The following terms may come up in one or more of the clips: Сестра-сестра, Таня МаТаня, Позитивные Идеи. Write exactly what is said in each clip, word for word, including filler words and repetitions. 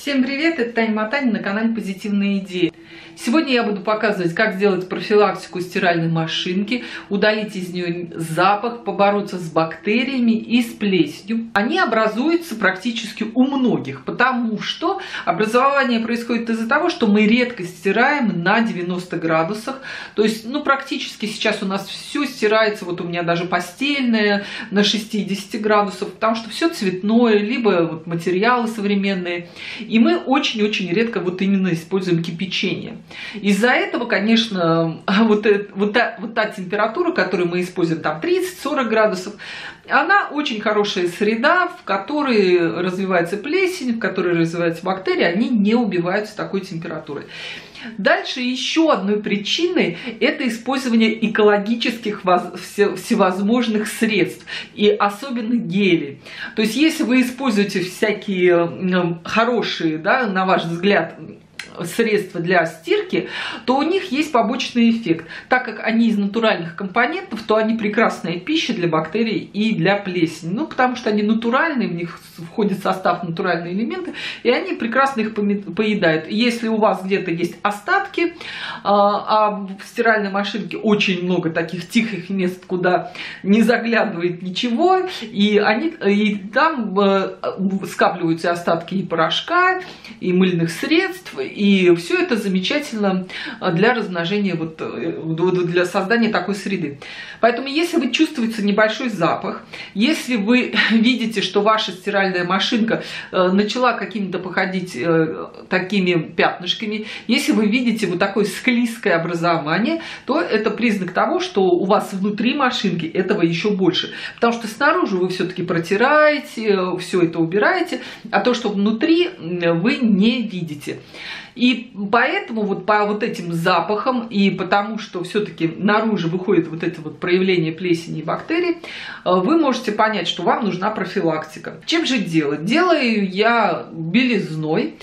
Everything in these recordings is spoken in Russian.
Всем привет, это Таня МаТаня на канале Позитивные Идеи. Сегодня я буду показывать, как сделать профилактику стиральной машинки, удалить из нее запах, побороться с бактериями и с плесенью. Они образуются практически у многих, потому что образование происходит из-за того, что мы редко стираем на девяноста градусах. То есть, ну, практически сейчас у нас все стирается, вот у меня даже постельное на шестидесяти градусов, потому что все цветное, либо вот материалы современные. И мы очень-очень редко вот именно используем кипячение. Из-за этого, конечно, вот, вот, та, вот та температура, которую мы используем, там тридцать-сорок градусов, она очень хорошая среда, в которой развивается плесень, в которой развиваются бактерии, они не убиваются такой температурой. Дальше еще одной причиной это использование экологических всевозможных средств и особенно гелей. То есть если вы используете всякие хорошие, да, на ваш взгляд, средства для стирки, то у них есть побочный эффект. Так как они из натуральных компонентов, то они прекрасная пища для бактерий и для плесени. Ну, потому что они натуральные, в них входит в состав натуральные элементы, и они прекрасно их поедают. Если у вас где-то есть остатки, а в стиральной машинке очень много таких тихих мест, куда не заглядывает ничего, и, они, и там скапливаются остатки и порошка, и мыльных средств, и все это замечательно для размножения, вот, для создания такой среды. Поэтому, если вы чувствуете небольшой запах, если вы видите, что ваша стиральная машинка начала какими-то походить такими пятнышками, если вы видите вот такое склизкое образование, то это признак того, что у вас внутри машинки этого еще больше. Потому что снаружи вы все-таки протираете, все это убираете, а то, что внутри, вы не видите. И поэтому вот по вот этим запахам и потому, что все-таки наружу выходит вот это вот проявление плесени и бактерий, вы можете понять, что вам нужна профилактика. Чем же делать? Делаю я белизной,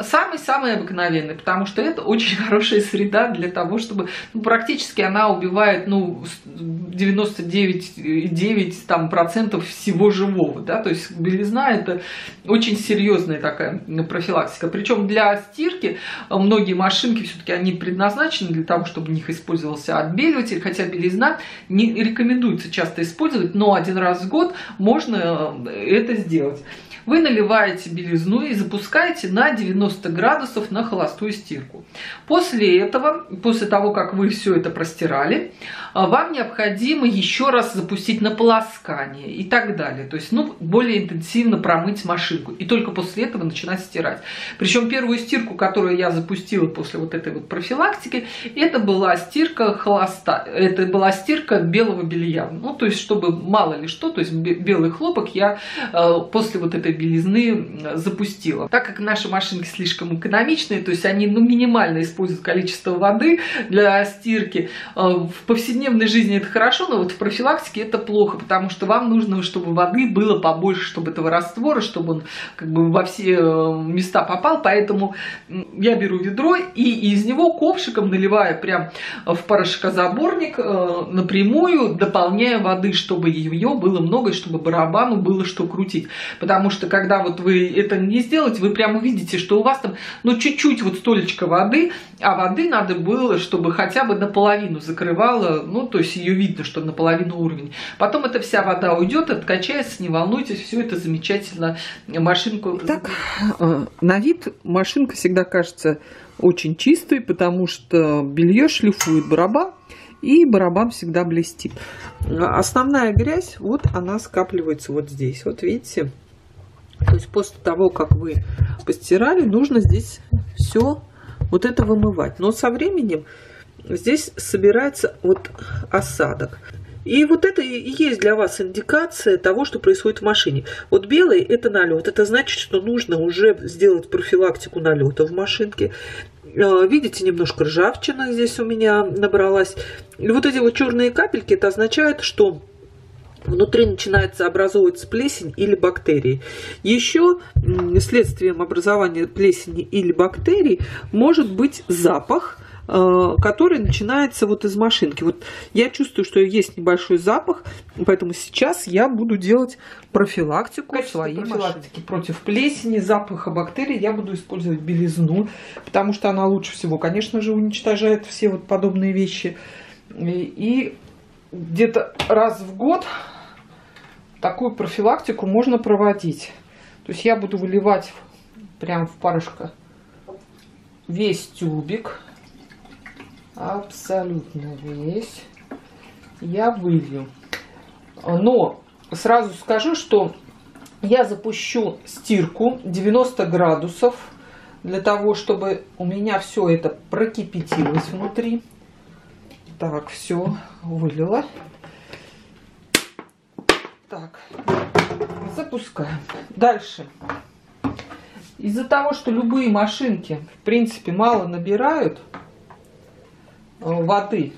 самый-самый обыкновенный, потому что это очень хорошая среда для того, чтобы, ну, практически она убивает, ну, девяносто девять и девять десятых процента всего живого, да, то есть белизна это очень серьезная такая профилактика, причем для стирки многие машинки все-таки они предназначены для того, чтобы в них использовался отбеливатель, хотя белизна не рекомендуется часто использовать, но один раз в год можно это сделать. Вы наливаете белизну и запускаете на девяносто градусов на холостую стирку. После этого, после того, как вы все это простирали, вам необходимо еще раз запустить на полоскание и так далее. То есть, ну, более интенсивно промыть машинку. И только после этого начинать стирать. Причем первую стирку, которую я запустила после вот этой вот профилактики, это была стирка холоста. Это была стирка белого белья. Ну, то есть, чтобы мало ли что, то есть белый хлопок я после вот этой белизны запустила. Так как наши машинки слишком экономичные, то есть они, ну, минимально используют количество воды для стирки, в повседневной жизни это хорошо, но вот в профилактике это плохо, потому что вам нужно, чтобы воды было побольше, чтобы этого раствора, чтобы он как бы во все места попал, поэтому я беру ведро и из него ковшиком наливаю прям в порошкозаборник напрямую, дополняя воды, чтобы ее было много, чтобы барабану было что крутить, потому что когда вот вы это не сделаете, вы прямо увидите, что у вас там, ну, чуть-чуть вот столечко воды, а воды надо было, чтобы хотя бы наполовину закрывала, ну, то есть ее видно, что наполовину уровень. Потом эта вся вода уйдет, откачается, не волнуйтесь, все это замечательно машинку. Так, на вид машинка всегда кажется очень чистой, потому что белье шлифует барабан, и барабан всегда блестит. Основная грязь, вот она скапливается вот здесь, вот видите. То есть после того, как вы постирали, нужно здесь все вот это вымывать. Но со временем здесь собирается вот осадок. И вот это и есть для вас индикация того, что происходит в машине. Вот белый – это налет. Это значит, что нужно уже сделать профилактику налета в машинке. Видите, немножко ржавчина здесь у меня набралась. И вот эти вот черные капельки – это означает, что внутри начинается образовываться плесень или бактерии. Еще следствием образования плесени или бактерий может быть запах, который начинается вот из машинки. Вот я чувствую, что есть небольшой запах, поэтому сейчас я буду делать профилактику своей профилактики против плесени, запаха, бактерий. Я буду использовать белизну, потому что она лучше всего, конечно же, уничтожает все вот подобные вещи. И где-то раз в год такую профилактику можно проводить. То есть я буду выливать прям в парышко весь тюбик. Абсолютно весь. Я вылью. Но сразу скажу, что я запущу стирку девяносто градусов. Для того, чтобы у меня все это прокипятилось внутри. Так, все вылила. Так, запускаем. Дальше. Из-за того, что любые машинки, в принципе, мало набирают воды,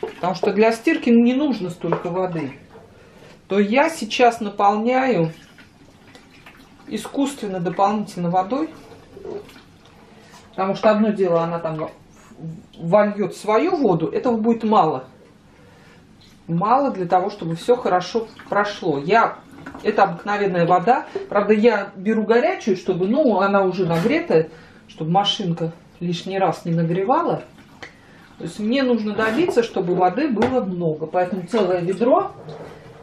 потому что для стирки не нужно столько воды, то я сейчас наполняю искусственно дополнительно водой, потому что одно дело, она там вольет свою воду, этого будет мало. Мало для того, чтобы все хорошо прошло. Я, это обыкновенная вода. Правда, я беру горячую, чтобы, ну, она уже нагретая, чтобы машинка лишний раз не нагревала. То есть мне нужно добиться, чтобы воды было много. Поэтому целое ведро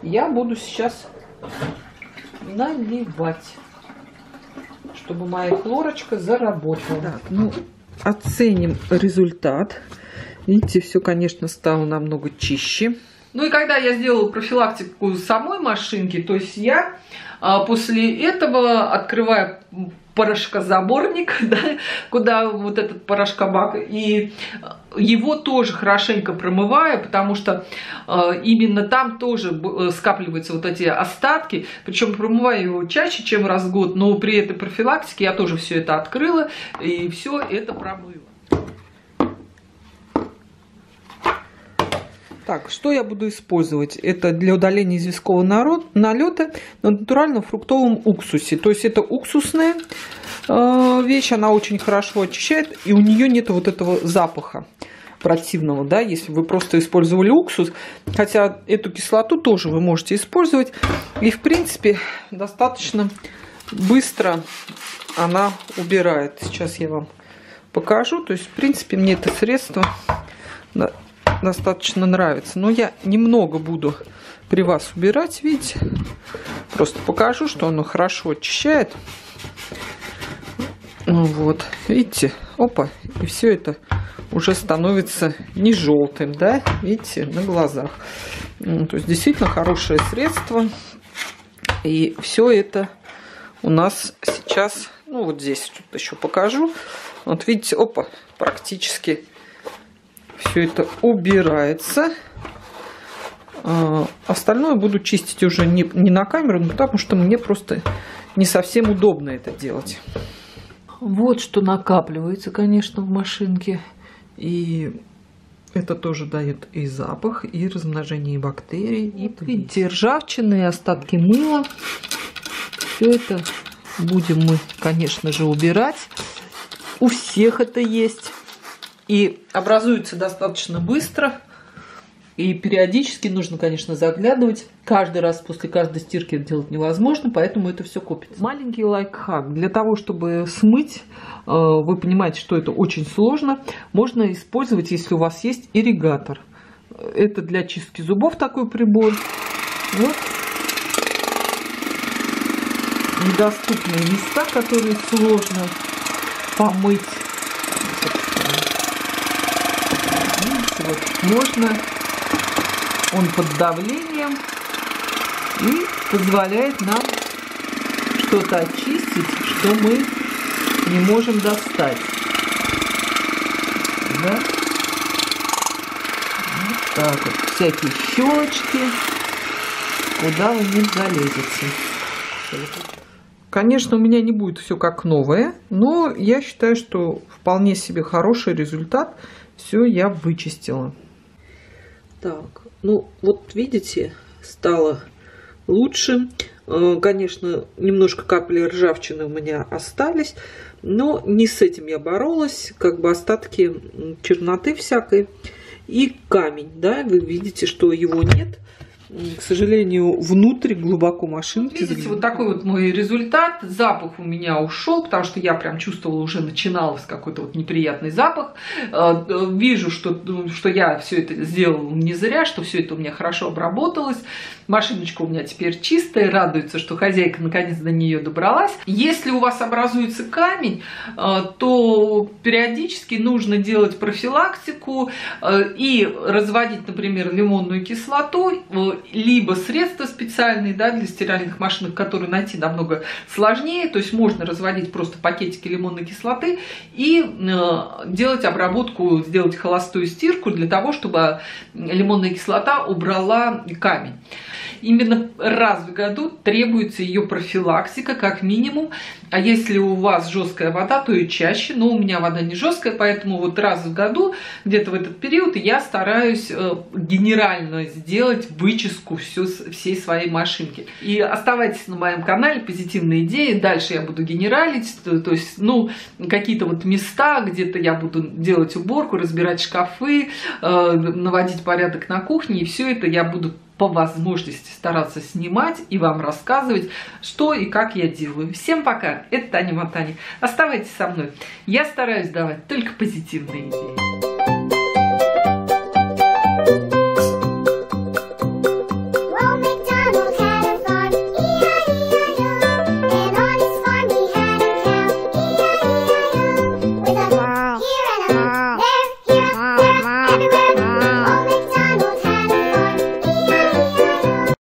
я буду сейчас наливать, чтобы моя хлорочка заработала. Так, ну, оценим результат. Видите, все, конечно, стало намного чище. Ну и когда я сделала профилактику самой машинки, то есть я а, после этого открываю порошкозаборник, да, куда вот этот порошкобак, и его тоже хорошенько промываю, потому что а, именно там тоже скапливаются вот эти остатки, причем промываю его чаще, чем раз в год, но при этой профилактике я тоже все это открыла и все это промыла. Так, что я буду использовать? Это для удаления известкового налета на натуральном фруктовом уксусе. То есть это уксусная э, вещь, она очень хорошо очищает, и у нее нет вот этого запаха противного, да, если вы просто использовали уксус. Хотя эту кислоту тоже вы можете использовать. И, в принципе, достаточно быстро она убирает. Сейчас я вам покажу. То есть, в принципе, мне это средство... достаточно нравится, но я немного буду при вас убирать, видите, просто покажу, что оно хорошо очищает. Вот, видите, опа, и все это уже становится не желтым, да, видите, на глазах. То есть действительно хорошее средство, и все это у нас сейчас, ну вот здесь тут еще покажу, вот видите, опа, практически все это убирается. Остальное буду чистить уже не, не на камеру, но потому что мне просто не совсем удобно это делать. Вот что накапливается, конечно, в машинке. И это тоже дает и запах, и размножение бактерий, и, видите, ржавчины, и остатки мыла. Все это будем мы, конечно же, убирать. У всех это есть. И образуется достаточно быстро. И периодически нужно, конечно, заглядывать. Каждый раз после каждой стирки это делать невозможно, поэтому это все копится. Маленький лайфхак. Для того, чтобы смыть, вы понимаете, что это очень сложно, можно использовать, если у вас есть ирригатор. Это для чистки зубов такой прибор. Вот. Недоступные места, которые сложно помыть. Вот, можно, он под давлением и позволяет нам что-то очистить, что мы не можем достать. Да? Вот так вот, всякие щелочки, куда вы не залезете. Конечно, у меня не будет все как новое, но я считаю, что вполне себе хороший результат. Все я вычистила. Так, ну вот видите, стало лучше. Конечно, немножко капли ржавчины у меня остались, но не с этим я боролась, как бы остатки черноты всякой. И камень, да, вы видите, что его нет. К сожалению, внутрь глубоко машинки. Видите, вот такой вот мой результат. Запах у меня ушел, потому что я прям чувствовала, уже начиналось какой-то вот неприятный запах. Вижу, что, что я все это сделала не зря, что все это у меня хорошо обработалось. Машиночка у меня теперь чистая, радуется, что хозяйка наконец до нее добралась. Если у вас образуется камень, то периодически нужно делать профилактику и разводить, например, лимонную кислоту, либо средства специальные, да, для стиральных машинок, которые найти намного сложнее. То есть можно разводить просто пакетики лимонной кислоты и делать обработку, сделать холостую стирку для того, чтобы лимонная кислота убрала камень. Именно раз в году требуется ее профилактика, как минимум. А если у вас жесткая вода, то и чаще. Но у меня вода не жесткая, поэтому вот раз в году, где-то в этот период, я стараюсь генерально сделать вычистку всей своей машинки. И оставайтесь на моем канале «Позитивные идеи». Дальше я буду генералить, то есть, ну, какие-то вот места, где-то я буду делать уборку, разбирать шкафы, наводить порядок на кухне, и все это я буду по возможности стараться снимать и вам рассказывать, что и как я делаю. Всем пока! Это Таня МаТаня. Оставайтесь со мной. Я стараюсь давать только позитивные идеи.